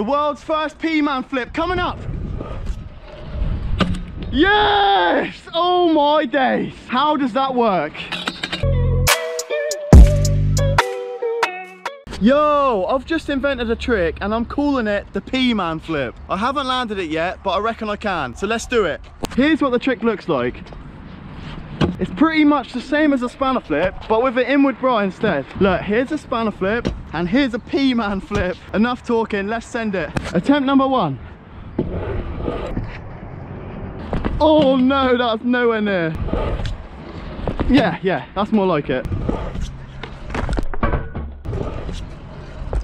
The world's first Pman flip coming up. Yes! Oh my days. How does that work? Yo, I've just invented a trick and I'm calling it the Pman flip. I haven't landed it yet, but I reckon I can, so let's do it. Here's what the trick looks like. It's pretty much the same as a spanner flip, but with an inward bra instead. Look, here's a spanner flip and here's a Pman flip. Enough talking, let's send it. Attempt number one. Oh no, that's nowhere near. Yeah, that's more like it.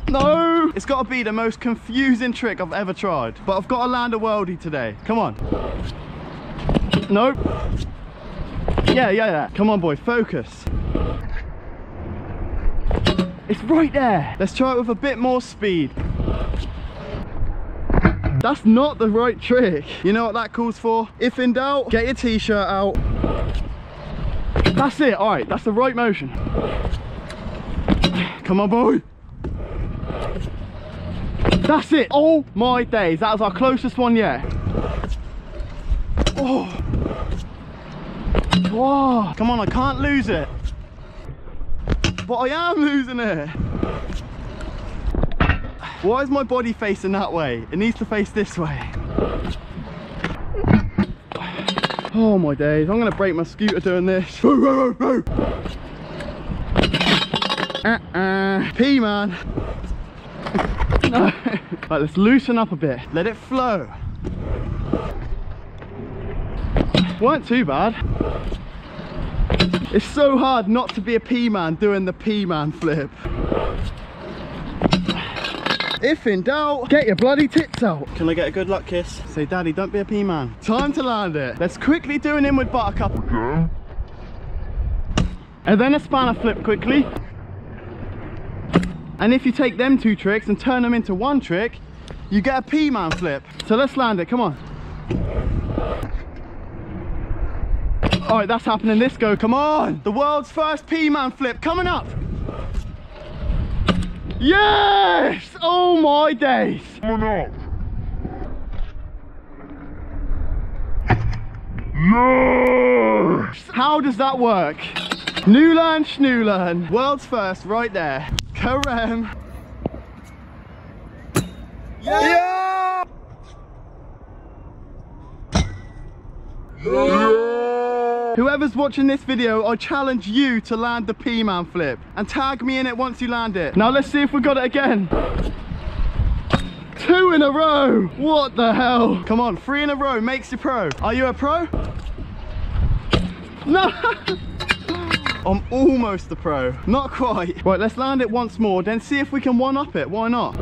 No! It's got to be the most confusing trick I've ever tried. But I've got to land a worldie today. Come on. Nope. Yeah. Come on, boy. Focus. It's right there. Let's try it with a bit more speed. That's not the right trick. You know what that calls for? If in doubt, get your t-shirt out. That's it. All right. That's the right motion. Come on, boy. That's it. Oh my days, that was our closest one yet. Oh. Wow. Come on, I can't lose it. But I am losing it. Why is my body facing that way? It needs to face this way. Oh my days, I'm going to break my scooter doing this. Pman. No. Right, let's loosen up a bit. Let it flow. Weren't too bad. It's so hard not to be a Pman doing the Pman flip. If in doubt, get your bloody tits out. Can I get a good luck kiss? Say, Daddy, don't be a Pman. Time to land it. Let's quickly do an inward buttercup. Okay. And then a spanner flip quickly. And if you take them two tricks and turn them into one trick, you get a Pman flip. So let's land it, come on. All right, that's happening this go, come on. The world's first Pman flip coming up. Yes! Oh my days. Coming up. Yes! How does that work? Newland Schnuland, world's first right there. Karem. Yeah. Yeah. Whoever's watching this video, I challenge you to land the Pman flip and tag me in it once you land it. Now let's see if we got it again. 2 in a row. What the hell? Come on, 3 in a row makes you pro. Are you a pro? No. I'm almost the pro. Not quite. Right, let's land it once more, then see if we can one-up it. Why not?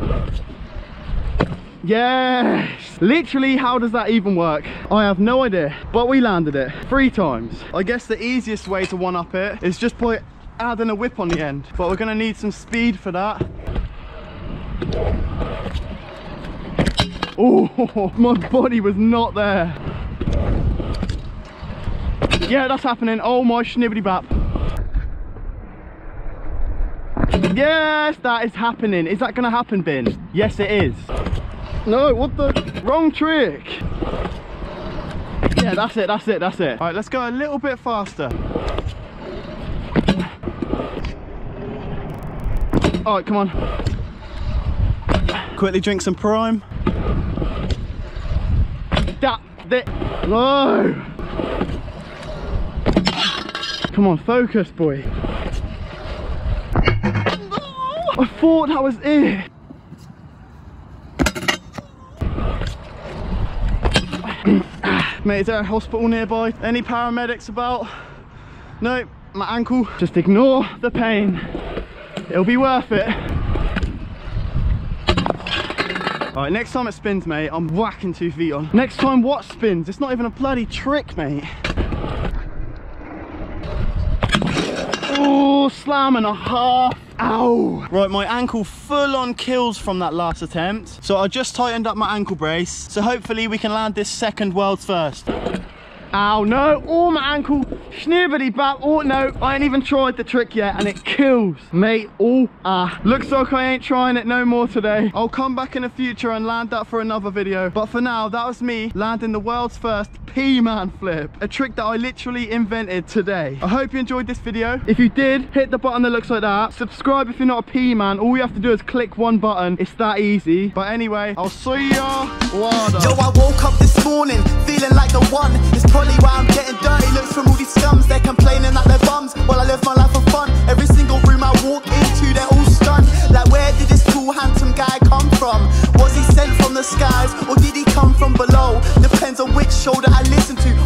Yes! Literally, how does that even work? I have no idea, but we landed it 3 times. I guess the easiest way to one-up it is just by adding a whip on the end, but we're gonna need some speed for that. Oh, my body was not there. Yeah, that's happening. Oh my schnibbity bap. Yes, that is happening. Is that going to happen, Bin? Yes, it is. No, what the? Wrong trick. Yeah, that's it. All right, let's go a little bit faster. All right, come on. Quickly drink some prime. No. Come on, focus, boy. I thought that was it. Mate, is there a hospital nearby? Any paramedics about? Nope, my ankle. Just ignore the pain. It'll be worth it. All right, next time it spins, mate, I'm whacking 2 feet on. Next time what spins? It's not even a bloody trick, mate. Oh, slam and a half. Ow! Right, my ankle full on kills from that last attempt. So I just tightened up my ankle brace. So hopefully we can land this second world's first. Ow, no. Oh, my ankle. Schnoobity bap. Oh no, I ain't even tried the trick yet and it kills me. Oh ah. Looks like I ain't trying it no more today. I'll come back in the future and land that for another video. But for now, that was me landing the world's first Pman flip. A trick that I literally invented today. I hope you enjoyed this video. If you did, hit the button that looks like that. Subscribe if you're not a Pman. All you have to do is click one button. It's that easy. But anyway, I'll see ya later. Yo, I woke up this morning feeling like the one. It's probably why I'm getting dirty looks from all these scums. They're complaining at their bums while I live my life for fun. Every single room I walk into, they're all stunned. Like, where did this cool handsome guy come from? Was he sent from the skies or did he come from below? Depends on which shoulder I listen to.